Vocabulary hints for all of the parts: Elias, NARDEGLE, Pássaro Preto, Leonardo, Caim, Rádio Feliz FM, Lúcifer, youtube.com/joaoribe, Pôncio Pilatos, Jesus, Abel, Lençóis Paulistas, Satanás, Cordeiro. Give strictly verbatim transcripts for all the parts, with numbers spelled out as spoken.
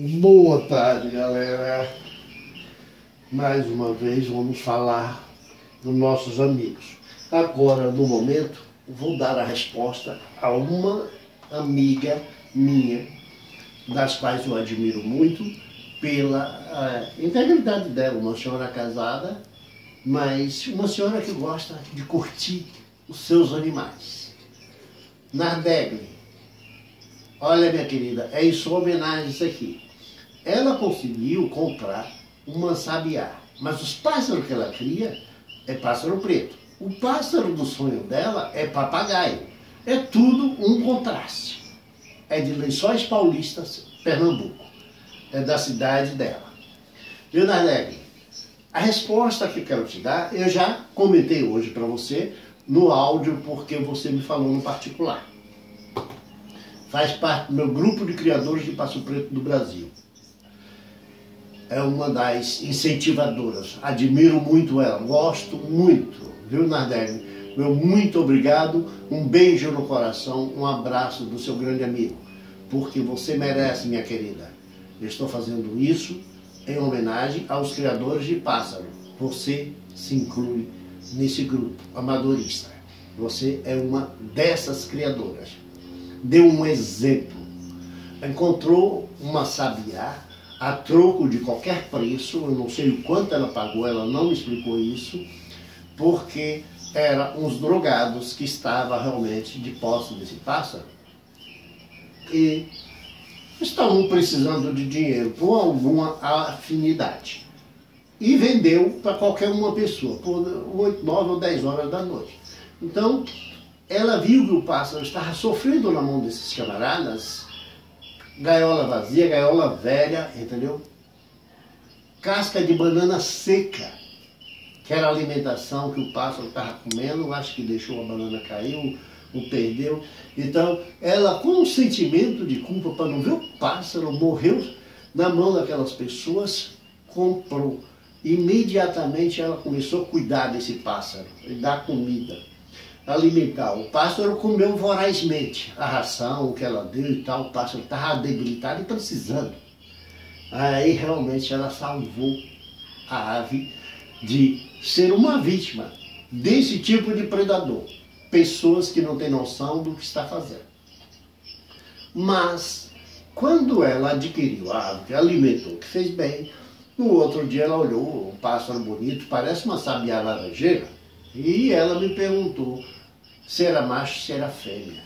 Boa tarde, galera. Mais uma vez vamos falar dos nossos amigos. Agora, no momento, vou dar a resposta a uma amiga minha, das quais eu admiro muito pela uh, integridade dela, uma senhora casada, mas uma senhora que gosta de curtir os seus animais. Nardegli, olha, minha querida, é em sua homenagem isso aqui. Ela conseguiu comprar uma sabiá, mas os pássaros que ela cria é pássaro preto. O pássaro do sonho dela é papagaio. É tudo um contraste. É de Lençóis Paulistas, Pernambuco. É da cidade dela. Leonardo, a resposta que eu quero te dar, eu já comentei hoje para você no áudio, porque você me falou no particular. Faz parte do meu grupo de criadores de Pássaro Preto do Brasil. É uma das incentivadoras. Admiro muito ela, gosto muito. Viu, Nardegli? Meu muito obrigado, um beijo no coração, um abraço do seu grande amigo. Porque você merece, minha querida. Eu estou fazendo isso em homenagem aos criadores de pássaro. Você se inclui nesse grupo amadorista. Você é uma dessas criadoras. Deu um exemplo. Encontrou uma sabiá a troco de qualquer preço. Eu não sei o quanto ela pagou, ela não me explicou isso, porque eram uns drogados que estavam realmente de posse desse pássaro e estavam precisando de dinheiro por alguma afinidade. E vendeu para qualquer uma pessoa por oito, nove ou dez horas da noite. Então, ela viu que o pássaro estava sofrendo na mão desses camaradas, gaiola vazia, gaiola velha, entendeu? Casca de banana seca, que era a alimentação que o pássaro estava comendo, acho que deixou a banana cair, o perdeu. Então, ela, com um sentimento de culpa, para não ver o pássaro, morreu na mão daquelas pessoas, comprou. Imediatamente ela começou a cuidar desse pássaro, e dar comida, alimentar. O pássaro comeu vorazmente a ração, o que ela deu e tal. O pássaro estava debilitado e precisando. Aí realmente ela salvou a ave de ser uma vítima desse tipo de predador. Pessoas que não têm noção do que está fazendo. Mas, quando ela adquiriu a ave, que alimentou, que fez bem, no outro dia ela olhou um pássaro bonito, parece uma sabiá laranjeira, e ela me perguntou se era macho, se era fêmea.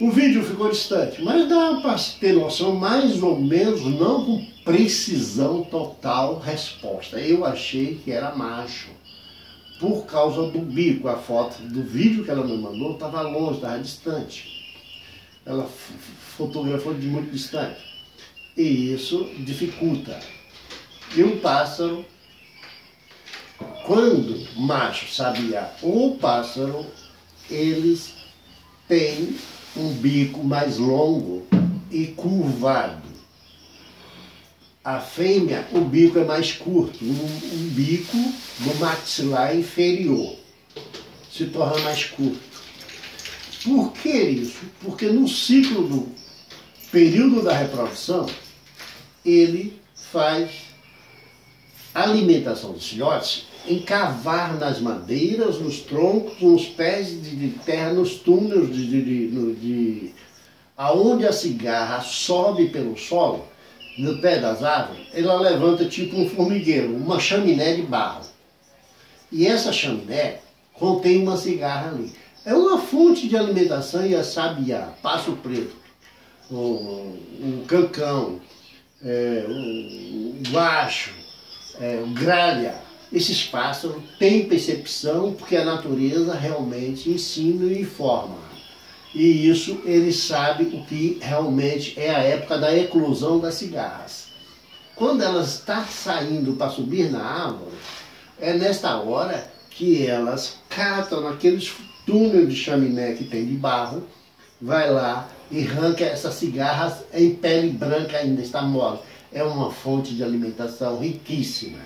O vídeo ficou distante, mas dá para ter noção, mais ou menos, não com precisão total, resposta. Eu achei que era macho, por causa do bico. A foto do vídeo que ela me mandou estava longe, estava distante. Ela fotografou de muito distante. E isso dificulta. E o pássaro, quando macho, sabiá ou pássaro, eles têm um bico mais longo e curvado. A fêmea, o bico é mais curto, um, um bico do maxilar inferior se torna mais curto. Por que isso? Porque no ciclo do período da reprodução, ele faz a alimentação dos filhotes, encavar nas madeiras, nos troncos, nos pés de, de terra, nos túneis, de, de, de, de, aonde a cigarra sobe pelo solo, no pé das árvores, ela levanta tipo um formigueiro, uma chaminé de barro. E essa chaminé contém uma cigarra ali. É uma fonte de alimentação e a sabiá, pássaro preto, o, o cancão, é, o guacho, é, o gralha. Esses pássaros têm percepção porque a natureza realmente ensina e informa. E isso eles sabem o que realmente é a época da eclosão das cigarras. Quando elas estão saindo para subir na árvore, é nesta hora que elas catam naqueles túneis de chaminé que tem de barro, vai lá e arranca essas cigarras em pele branca ainda, está mole. É uma fonte de alimentação riquíssima.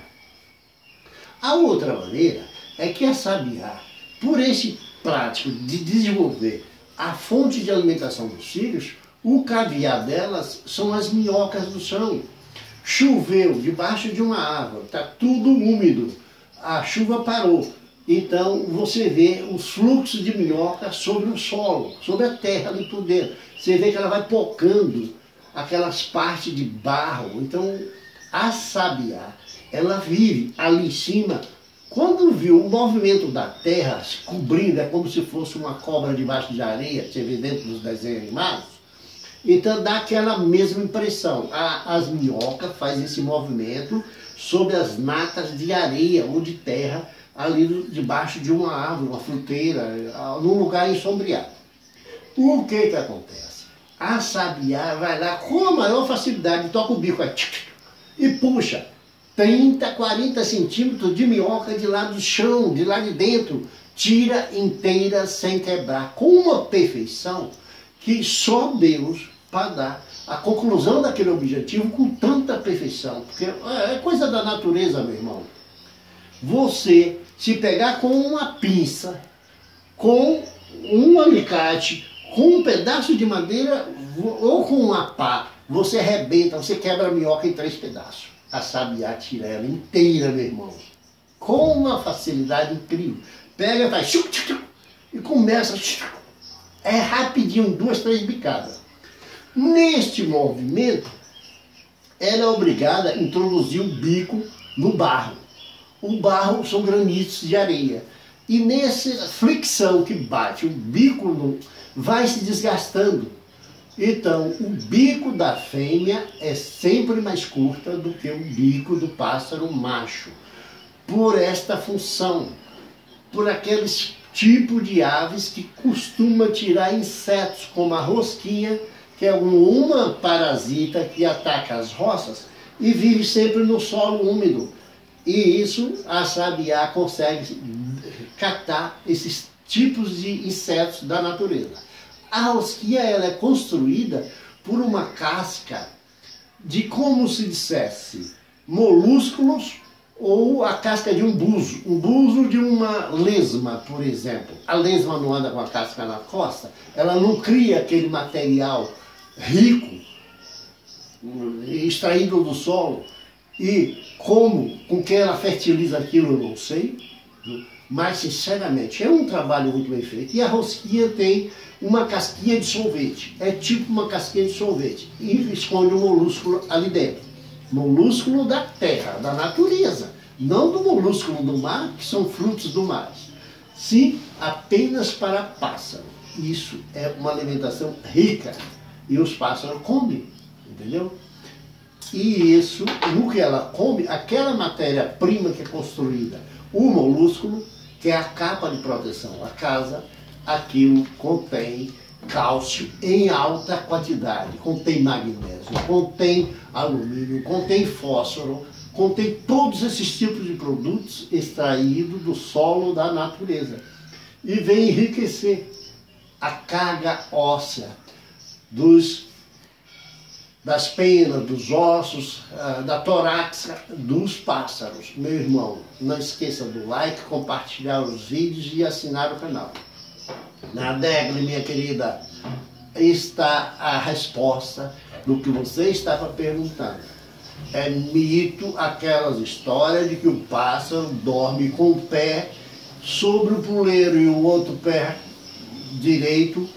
A outra maneira é que a sabiá, por esse prático de desenvolver a fonte de alimentação dos filhos, O caviar delas são as minhocas do chão. Choveu debaixo de uma árvore, está tudo úmido, a chuva parou. Então você vê os fluxos de minhoca sobre o solo, sobre a terra ali por dentro. Você vê que ela vai pocando aquelas partes de barro. Então a sabiá, ela vive ali em cima. Quando viu o movimento da terra se cobrindo, é como se fosse uma cobra debaixo de areia, você vê dentro dos desenhos animados. Então dá aquela mesma impressão. A, as minhocas fazem esse movimento sobre as natas de areia ou de terra, ali debaixo de uma árvore, uma fruteira, num lugar ensombreado. O que que acontece? A sabiá vai lá com a maior facilidade, toca o bico, aí, e puxa trinta, quarenta centímetros de minhoca de lá do chão, de lá de dentro, tira inteira sem quebrar, com uma perfeição que só Deus para dar a conclusão daquele objetivo com tanta perfeição, porque é coisa da natureza, meu irmão. Você se pegar com uma pinça, com um alicate, com um pedaço de madeira ou com uma pá, você arrebenta, você quebra a minhoca em três pedaços. A sabiá tira ela inteira, meu irmão, com uma facilidade incrível. Pega, faz chuc, chuc, chuc, e começa, chuc, é rapidinho, duas, três bicadas. Neste movimento, ela é obrigada a introduzir o bico no barro. O barro são granitos de areia. E nessa fricção que bate o bico, no, vai se desgastando. Então, o bico da fêmea é sempre mais curta do que o bico do pássaro macho. Por esta função, por aqueles tipos de aves que costuma tirar insetos, como a rosquinha, que é uma parasita que ataca as roças e vive sempre no solo úmido. E isso a sabiá consegue catar esses tipos de insetos da natureza. A rosquinha, ela é construída por uma casca de, como se dissesse, molúsculos ou a casca de um buzo. Um buzo de uma lesma, por exemplo. A lesma não anda com a casca na costa, ela não cria aquele material rico, extraído do solo. E como, com quem ela fertiliza aquilo, eu não sei, mas sinceramente é um trabalho muito bem feito. E a rosquinha tem uma casquinha de sorvete, é tipo uma casquinha de sorvete, e esconde o molúsculo ali dentro. Molúsculo da terra, da natureza, não do molúsculo do mar, que são frutos do mar, sim apenas para pássaro. Isso é uma alimentação rica e os pássaros comem, entendeu? E isso, no que ela come, aquela matéria-prima que é construída, o molúsculo, que é a capa de proteção, a casa, aquilo contém cálcio em alta quantidade, contém magnésio, contém alumínio, contém fósforo, contém todos esses tipos de produtos extraídos do solo da natureza. E vem enriquecer a carga óssea dos das penas, dos ossos, da toráx dos pássaros. Meu irmão, não esqueça do like, compartilhar os vídeos e assinar o canal. Na Degle, minha querida, está a resposta do que você estava perguntando. É mito aquelas histórias de que o pássaro dorme com o pé sobre o puleiro e o outro pé direito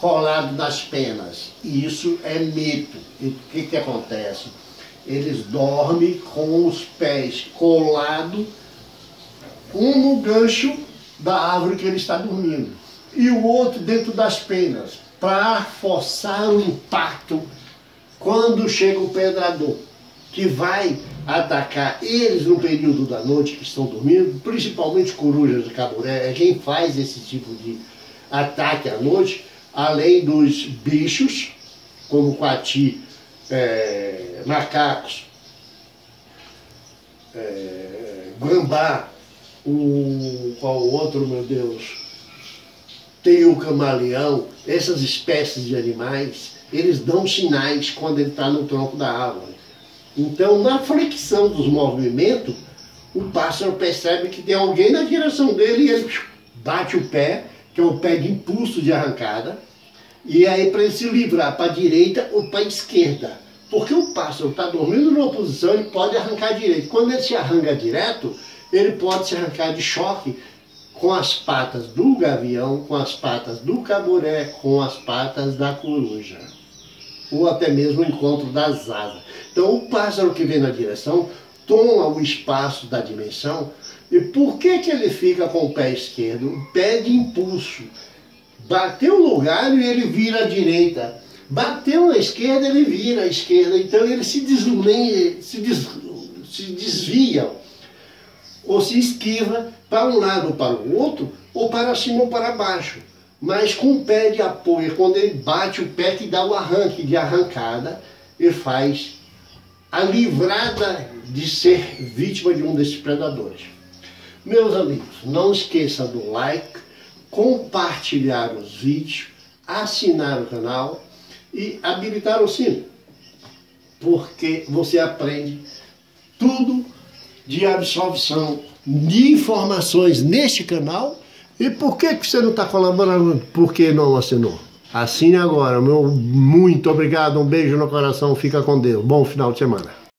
colado nas penas. Isso é mito. E o que que acontece? Eles dormem com os pés colados, um no gancho da árvore que ele está dormindo e o outro dentro das penas, para forçar o impacto quando chega o predador, que vai atacar eles no período da noite que estão dormindo, principalmente corujas de caburé, é quem faz esse tipo de ataque à noite. Além dos bichos, como coati, é, macacos, é, gambá, o, qual outro, meu Deus, tem o camaleão, essas espécies de animais, eles dão sinais quando ele está no tronco da árvore. Então, na fricção dos movimentos, o pássaro percebe que tem alguém na direção dele e ele bate o pé, que é o pé de impulso de arrancada, E aí para ele se livrar para a direita ou para a esquerda. Porque o pássaro está dormindo numa posição, ele pode arrancar direito. Quando ele se arranca direto, ele pode se arrancar de choque com as patas do gavião, com as patas do caburé, com as patas da coruja. Ou até mesmo o encontro das asas. Então o pássaro que vem na direção toma o espaço da dimensão. E por que que ele fica com o pé esquerdo? O pé de impulso. Bateu o lugar e ele vira à direita. Bateu na esquerda, ele vira à esquerda. Então ele se, desle... se, des... se desvia ou se esquiva para um lado ou para o outro, ou para cima ou para baixo. Mas com o pé de apoio, quando ele bate o pé que dá o arranque de arrancada, ele faz a livrada de ser vítima de um desses predadores. Meus amigos, não esqueça do like, compartilhar os vídeos, assinar o canal e habilitar o sino, porque você aprende tudo de absorção de informações neste canal. E por que que você não está colaborando? Por que não assinou? Assine agora, meu muito obrigado, um beijo no coração, fica com Deus, bom final de semana.